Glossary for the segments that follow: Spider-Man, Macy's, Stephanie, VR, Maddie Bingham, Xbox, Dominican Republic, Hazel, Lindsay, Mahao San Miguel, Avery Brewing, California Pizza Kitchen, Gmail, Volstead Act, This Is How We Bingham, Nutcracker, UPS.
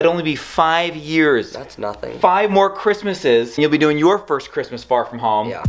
It'd only be 5 years. That's nothing. 5 more Christmases, and you'll be doing your first Christmas far from home. Yeah.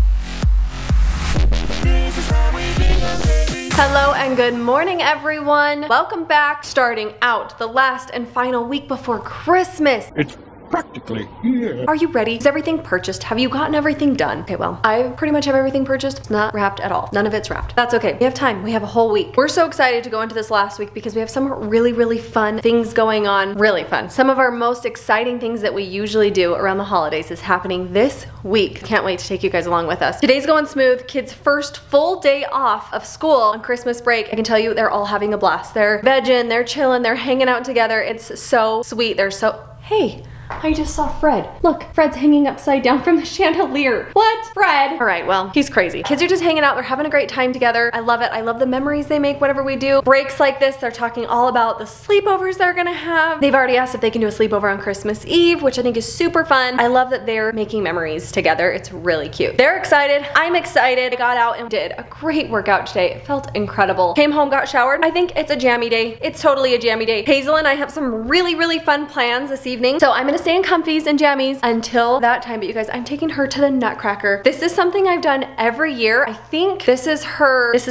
Hello and good morning, everyone. Welcome back. Starting out the last and final week before Christmas. It's practically here. Are you ready? Is everything purchased? Have you gotten everything done? Okay, well, I pretty much have everything purchased. It's not wrapped at all. None of it's wrapped. That's okay. We have time. We have a whole week. We're so excited to go into this last week because we have some really, really fun things going on. Really fun. Some of our most exciting things that we usually do around the holidays is happening this week. Can't wait to take you guys along with us. Today's going smooth. Kids' first full day off of school on Christmas break. I can tell you they're all having a blast. They're vegging, they're chilling, they're hanging out together. It's so sweet. They're so... Hey. I just saw Fred. Look, Fred's hanging upside down from the chandelier. What? Fred? All right, well, he's crazy. Kids are just hanging out. They're having a great time together. I love it. I love the memories they make whenever we do breaks like this. They're talking all about the sleepovers they're gonna have. They've already asked if they can do a sleepover on Christmas Eve, which I think is super fun. I love that they're making memories together. It's really cute. They're excited. I'm excited. I got out and did a great workout today. It felt incredible. Came home, got showered. I think it's a jammy day. It's totally a jammy day. Hazel and I have some really, really fun plans this evening, so I'm gonna stay in comfies and jammies until that time. But you guys, I'm taking her to the Nutcracker. This is something I've done every year. I think this is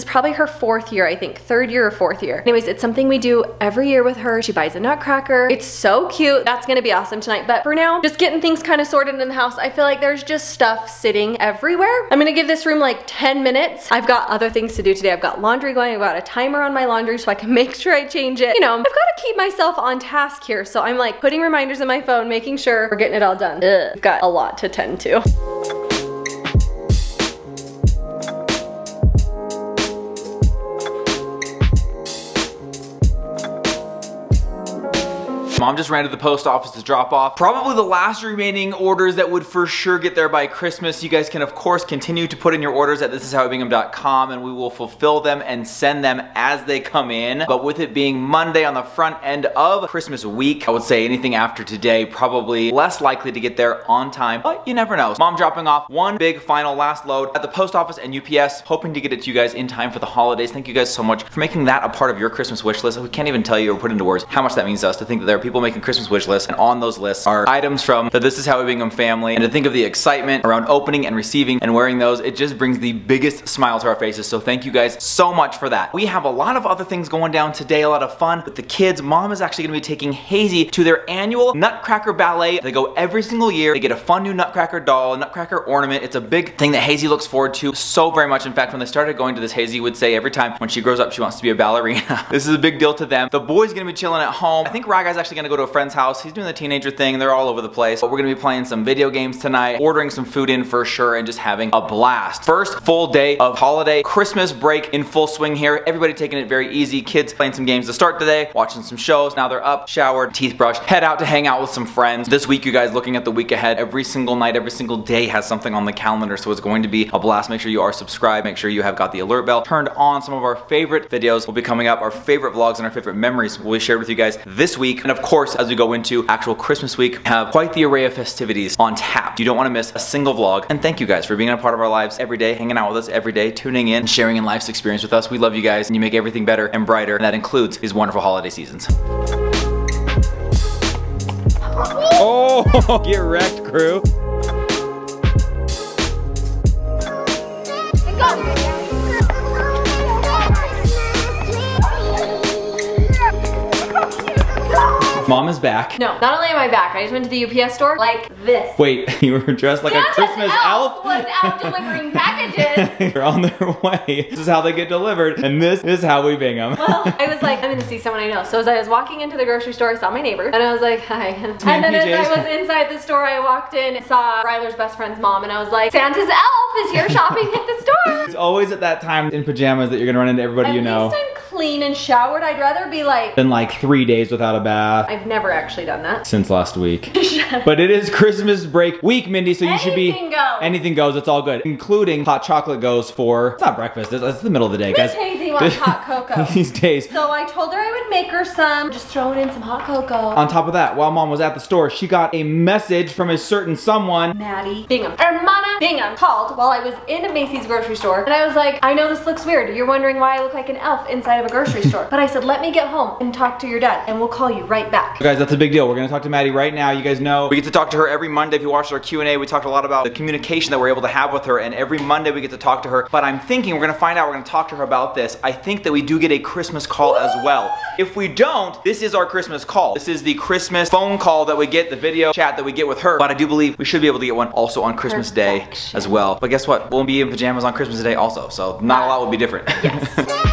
probably her 4th year, I think. 3rd year or 4th year. Anyways, it's something we do every year with her. She buys a Nutcracker. It's so cute. That's gonna be awesome tonight. But for now, just getting things kind of sorted in the house. I feel like there's just stuff sitting everywhere. I'm gonna give this room like 10 minutes. I've got other things to do today. I've got laundry going. I've got a timer on my laundry so I can make sure I change it. You know, I've gotta keep myself on task here. So I'm like putting reminders in my phone, making sure we're getting it all done. Ugh. We've got a lot to tend to. Mom just ran to the post office to drop off probably the last remaining orders that would for sure get there by Christmas. You guys can, of course, continue to put in your orders at thisishowbingham.com and we will fulfill them and send them as they come in. But with it being Monday on the front end of Christmas week, I would say anything after today probably less likely to get there on time, but you never know. Mom dropping off one big final last load at the post office and UPS, hoping to get it to you guys in time for the holidays. Thank you guys so much for making that a part of your Christmas wish list. We can't even tell you or put into words how much that means to us to think that there are people making Christmas wish lists, and on those lists are items from the This Is How We Bingham family, and to think of the excitement around opening and receiving and wearing those, it just brings the biggest smile to our faces, so thank you guys so much for that. We have a lot of other things going down today, a lot of fun with the kids. Mom is actually gonna be taking Hazy to their annual Nutcracker Ballet. They go every single year. They get a fun new Nutcracker doll, Nutcracker ornament. It's a big thing that Hazy looks forward to so very much. In fact, when they started going to this, Hazy would say every time when she grows up she wants to be a ballerina. This is a big deal to them. The boy's gonna be chilling at home. I think Ragai's actually gonna go to a friend's house. He's doing the teenager thing. They're all over the place. But we're gonna be playing some video games tonight, ordering some food in for sure, and just having a blast. First full day of holiday Christmas break in full swing here. Everybody taking it very easy. Kids playing some games to start today, watching some shows. Now they're up, showered, teeth brushed, head out to hang out with some friends. This week, you guys, looking at the week ahead, every single night, every single day has something on the calendar, so it's going to be a blast. Make sure you are subscribed. Make sure you have got the alert bell turned on. Some of our favorite videos will be coming up. Our favorite vlogs and our favorite memories will be shared with you guys this week. And of course, as we go into actual Christmas week, have quite the array of festivities on tap. You don't want to miss a single vlog. And thank you guys for being a part of our lives every day, hanging out with us every day, tuning in, sharing in life's experience with us. We love you guys, and you make everything better and brighter, and that includes these wonderful holiday seasons. Oh, get wrecked, crew. Mom is back. No, not only am I back, I just went to the UPS store like this. Wait, you were dressed like Santa's a Christmas elf? Was out delivering packages. They're on their way. This is how they get delivered, and this is how we bing them. Well, I was like, I'm gonna see someone I know. So as I was walking into the grocery store, I saw my neighbor, and I was like, hi. And then as I was inside the store, I walked in and saw Ryler's best friend's mom, and I was like, Santa's elf is here shopping at the store. It's always at that time in pajamas that you're gonna run into everybody you know. At least I'm clean and showered. I'd rather be like... than like 3 days without a bath. I've never actually done that. Since last week. But it is Christmas break week, Mindy, so you anything should be... Anything goes. Anything goes, it's all good. Including hot chocolate goes for... It's not breakfast, it's the middle of the day, guys. Miss Hazy wants hot cocoa. These days. So I told her I would make her some. Just throwing in some hot cocoa. On top of that, while Mom was at the store, she got a message from a certain someone. Maddie Bingham. Hermana Bingham called while I was in a Macy's grocery store. And I was like, I know this looks weird. You're wondering why I look like an elf inside of a the grocery store. But I said, let me get home and talk to your dad and we'll call you right back. So guys, that's a big deal. We're gonna talk to Maddie right now. You guys know we get to talk to her every Monday. If you watched our Q&A, we talked a lot about the communication that we're able to have with her, and every Monday we get to talk to her. But I'm thinking we're gonna find out, we're gonna talk to her about this. I think that we do get a Christmas call as well. If we don't, this is our Christmas call. This is the Christmas phone call that we get, the video chat that we get with her. But I do believe we should be able to get one also on Christmas Day as well. But guess what? We'll be in pajamas on Christmas Day also, so not a lot will be different. Yes.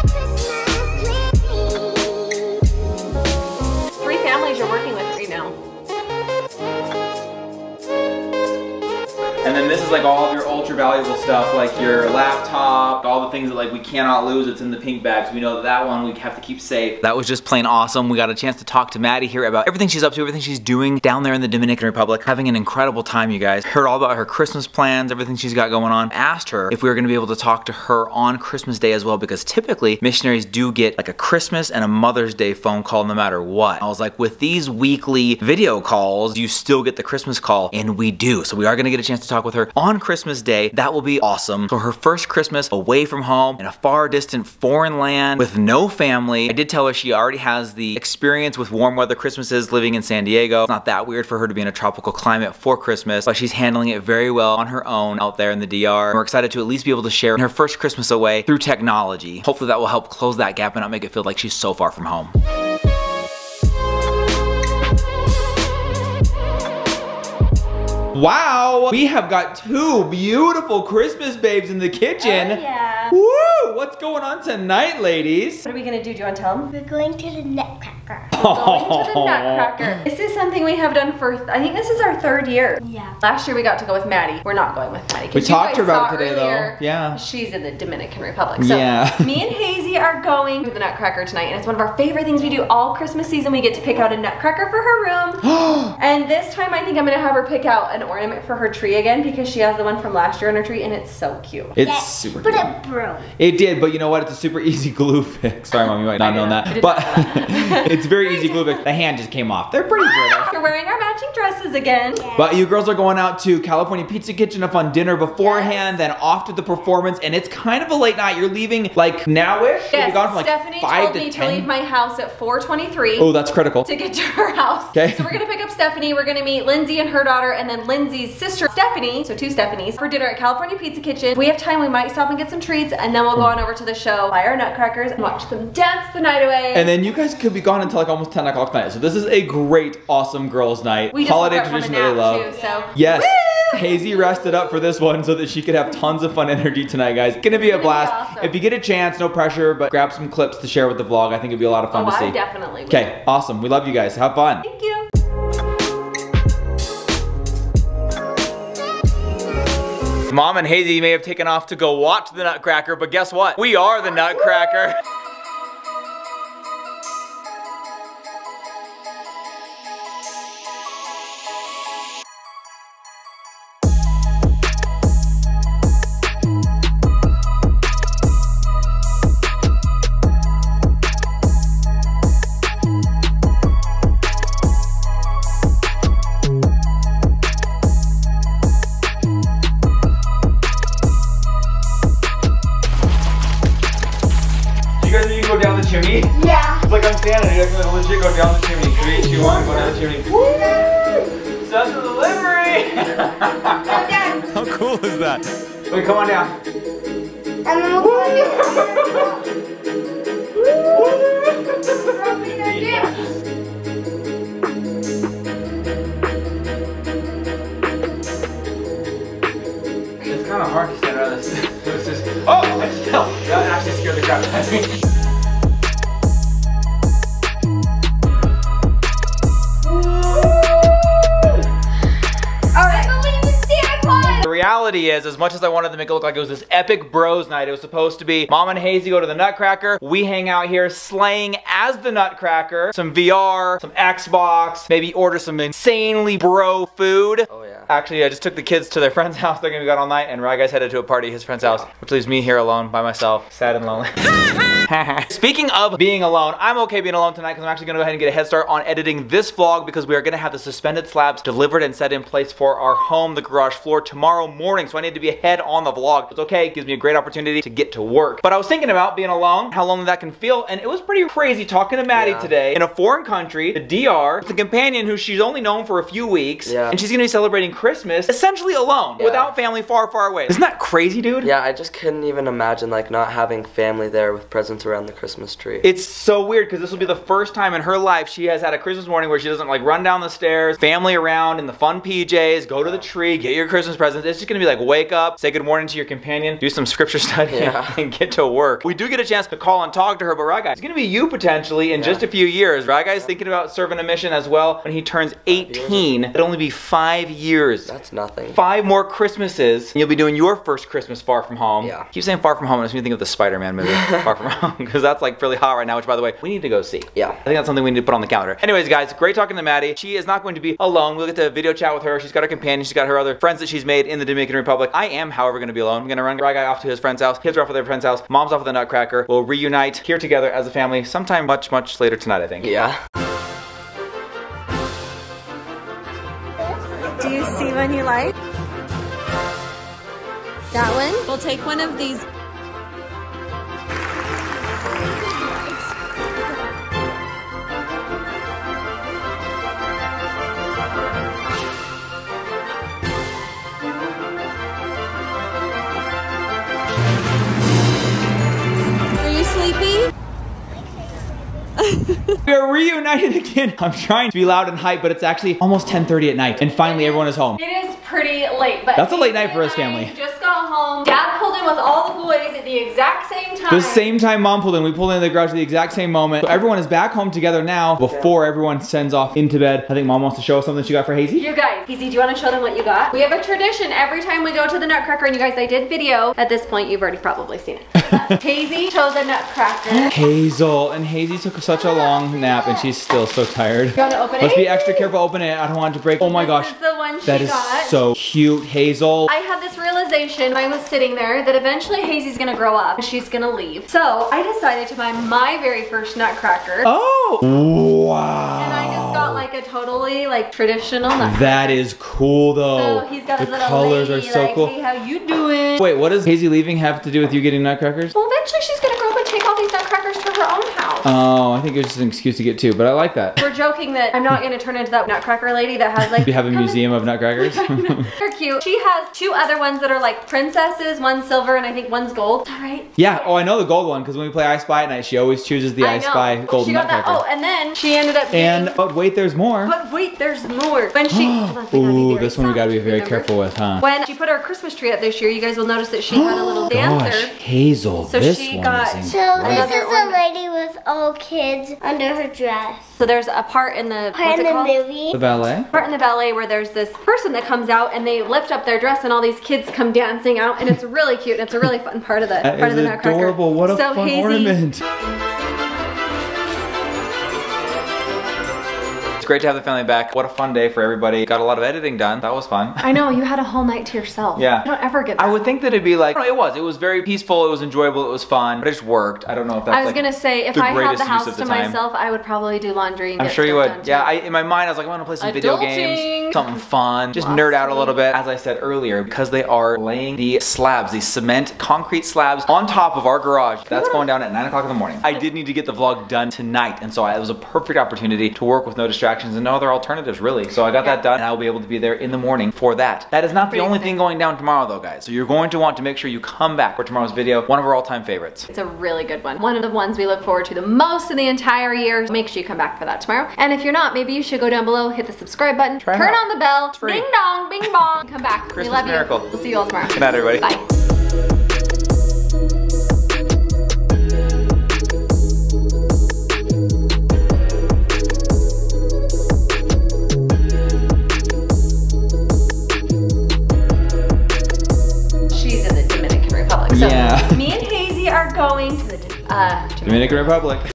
And then this is like all of your ultra valuable stuff, like your laptop, all the things that like we cannot lose. It's in the pink bags. We know that one we have to keep safe. That was just plain awesome. We got a chance to talk to Maddie here about everything she's up to, everything she's doing down there in the Dominican Republic. Having an incredible time, you guys. Heard all about her Christmas plans, everything she's got going on. Asked her if we were gonna be able to talk to her on Christmas Day as well, because typically missionaries do get like a Christmas and a Mother's Day phone call no matter what. I was like, with these weekly video calls, you still get the Christmas call, and we do. So we are gonna get a chance to talk with her on Christmas Day. That will be awesome. So her first Christmas away from home in a far distant foreign land with no family. I did tell her she already has the experience with warm weather Christmases living in San Diego. It's not that weird for her to be in a tropical climate for Christmas, but she's handling it very well on her own out there in the DR. We're excited to at least be able to share her first Christmas away through technology. Hopefully that will help close that gap and not make it feel like she's so far from home. Wow, we have got two beautiful Christmas babes in the kitchen. Oh, yeah. Woo, what's going on tonight, ladies? What are we gonna do? Do you wanna tell them? We're going to the Nutcracker. We're going to the Nutcracker. This is something we have done for, I think this is our third year. Yeah. Last year we got to go with Maddie. We're not going with Maddie. We talked to her about it today though. Yeah. She's in the Dominican Republic. So yeah. Me and Hazy are going to the Nutcracker tonight, and it's one of our favorite things we do all Christmas season. We get to pick out a Nutcracker for her room. And this time I think I'm gonna have her pick out an ornament for her tree again, because she has the one from last year on her tree and it's so cute. It's super cute. But it broke. It did, but you know what? It's a super easy glue fix. Sorry, Mom, you might not know that. But it's very easy glue fix. The hand just came off. They're pretty good. We're wearing our matching dresses again. Yeah. But you girls are going out to California Pizza Kitchen to fun dinner beforehand, then off to the performance, and it's kind of a late night. You're leaving like now-ish? Yes, gone from, like, Stephanie 5 told to me 10? To leave my house at 4:23. Oh, that's critical. To get to her house. Okay. So we're gonna pick up Stephanie, we're gonna meet Lindsay and her daughter, and then Lindsay's sister, Stephanie, so two Stephanies, for dinner at California Pizza Kitchen. If we have time, we might stop and get some treats, and then we'll go on over to the show, buy our Nutcrackers, and watch them dance the night away. And then you guys could be gone until like almost 10 o'clock tonight. So this is a great, awesome girls' night. We holiday tradition that I love. Too, so. Yes. Woo! Hazy rested up for this one so that she could have tons of fun energy tonight, guys. It's gonna be a blast. Awesome. If you get a chance, no pressure, but grab some clips to share with the vlog. I think it'd be a lot of fun to see. Definitely. Okay, awesome. We love you guys. Have fun. Thank you. Mom and Hazy may have taken off to go watch the Nutcracker, but guess what? We are the Nutcracker. Yeah. It's like I'm standing here, I can legit go down the chimney. 3, 2, 1, go down the chimney. Woo! Special delivery! How cool is that? Wait, come on down. It's kind of hard to stand around this. Oh! I fell! That actually scared the crap out of me. Reality is, as much as I wanted to make it look like it was this epic bros night, it was supposed to be Mom and Hazy go to the Nutcracker, we hang out here slaying as the Nutcracker, some VR, some Xbox, maybe order some insanely bro food. Oh yeah. Actually, I just took the kids to their friend's house, they're gonna be gone all night, and Ryguy's headed to a party at his friend's house, which leaves me here alone by myself, sad and lonely. Speaking of being alone, I'm okay being alone tonight because I'm actually gonna go ahead and get a head start on editing this vlog because we are gonna have the suspended slabs delivered and set in place for our home, the garage floor, tomorrow morning. So I need to be ahead on the vlog. It's okay, it gives me a great opportunity to get to work. But I was thinking about being alone, how lonely that can feel, and it was pretty crazy talking to Maddie today in a foreign country, the DR, with a companion who she's only known for a few weeks, and she's gonna be celebrating Christmas essentially alone, without family, far, far away. Isn't that crazy, dude? Yeah, I just couldn't even imagine like not having family there with presents around the Christmas tree. It's so weird because this will be the first time in her life she has had a Christmas morning where she doesn't like run down the stairs, family around in the fun PJs, go to the tree, get your Christmas presents. It's just gonna be like wake up, say good morning to your companion, do some scripture study, and get to work. We do get a chance to call and talk to her, but Right Guys, it's gonna be you potentially in just a few years. Right Guys thinking about serving a mission as well. When he turns 18, it'll only be 5 years. That's nothing. 5 more Christmases, and you'll be doing your first Christmas far from home. Yeah. I keep saying far from home, it makes me think of the Spider-Man movie, Far From Home, because that's like really hot right now, which by the way, we need to go see. Yeah. I think that's something we need to put on the calendar. Anyways, guys, great talking to Maddie. She is not going to be alone. We'll get to video chat with her. She's got her companion. She's got her other friends that she's made in the Dominican Republic. I am, however, gonna be alone. I'm gonna run Right Guy off to his friend's house. Kids are off to their friend's house. Mom's off to the Nutcracker. We'll reunite here together as a family sometime much, much later tonight, I think. Yeah. Do you see one you like? That one? We'll take one of these. We are reunited again. I'm trying to be loud and hype, but it's actually almost 10:30 at night, and finally everyone is home. It is pretty late, but that's a late night for us family. Just got home. Dad pulled in with all the boys at the exact same time. The same time Mom pulled in. We pulled in the garage at the exact same moment. So everyone is back home together now before everyone sends off into bed. I think Mom wants to show us something she got for Hazy. You guys, Hazy, do you want to show them what you got? We have a tradition every time we go to the Nutcracker, and you guys, I did video. At this point, you've already probably seen it. Hazy chose a Nutcracker. Hazel, and Hazy took such a long nap and she's still so tired. You want to open it? Let's be extra careful opening it. I don't want it to break. Oh my gosh. This is the one she got. That is so cute, Hazel. I had this realization when I was sitting there that eventually Hazy's gonna grow up and she's gonna leave. So I decided to buy my very first Nutcracker. Oh! Wow. And I just got like a totally like traditional Nutcracker. That is cool though. So he's got the little colors lady, are so like, cool. Hey, how you doing? Wait, what does Hazy leaving have to do with you getting Nutcrackers? Well, eventually she's gonna grow up and take all these Nutcrackers to her own house. Oh, I think it was just an excuse to get two, but I like that. We're joking that I'm not gonna turn into that Nutcracker lady that has like- You have a museum of Nutcrackers? They're cute. She has 2 other ones that are like princesses, 1 silver, and I think 1's gold. All right. Yeah, oh, I know the gold one, because when we play I Spy at night, she always chooses the I Spy gold Nutcracker. That. Oh, and then she ended up getting... And, but wait, there's more. But wait, there's more. When she- Ooh, this one we gotta be very careful with, huh? When she put our Christmas tree up this year, you guys will notice that she had a little dancer. Hazel, so this she one got is incredible. So this is a lady with all kids under her dress. So there's a part in the movie. The ballet? Part in the ballet where there's this person that comes out and they lift up their dress and all these kids come dancing out and it's really cute and it's a really fun part of the Nutcracker. Adorable. What a fun ornament. Great to have the family back. What a fun day for everybody. Got a lot of editing done. That was fun. I know, you had a whole night to yourself. Yeah. You don't ever get that. I would think that it'd be like, it was very peaceful, it was enjoyable, it was fun, but it just worked. I don't know if that's I was like gonna say, if I had the house to myself, I would probably do laundry and I'm sure you would. Yeah, in my mind, I was like, I wanna play some video games, something fun, just nerd out a little bit. As I said earlier, because they are laying the slabs, these cement, concrete slabs on top of our garage. That's going down at 9 o'clock in the morning. I did need to get the vlog done tonight, and so it was a perfect opportunity to work with no distractions and no other alternatives really. So I got that done and I will be able to be there in the morning for that. That is not the only thing going down tomorrow though, guys. So you're going to want to make sure you come back for tomorrow's video. One of our all-time favorites. It's a really good one. One of the ones we look forward to the most in the entire year. Make sure you come back for that tomorrow. And if you're not, maybe you should go down below, hit the subscribe button, turn on the bell, ding dong, bing bong, come back. Christmas we love miracle. You. We'll see you all tomorrow. Good night, everybody. Bye. So me and Hazy are going to the Dominican Republic.